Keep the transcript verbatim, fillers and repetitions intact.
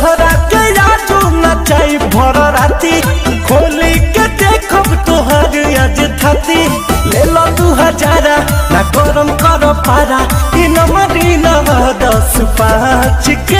तोहरा के जादू नचाई भर राती, खोली के देखब तोहर आज धती। ले लो दू हजारा ना गरम करो पारा, इ नंबर इ नंबर दस पाँच के।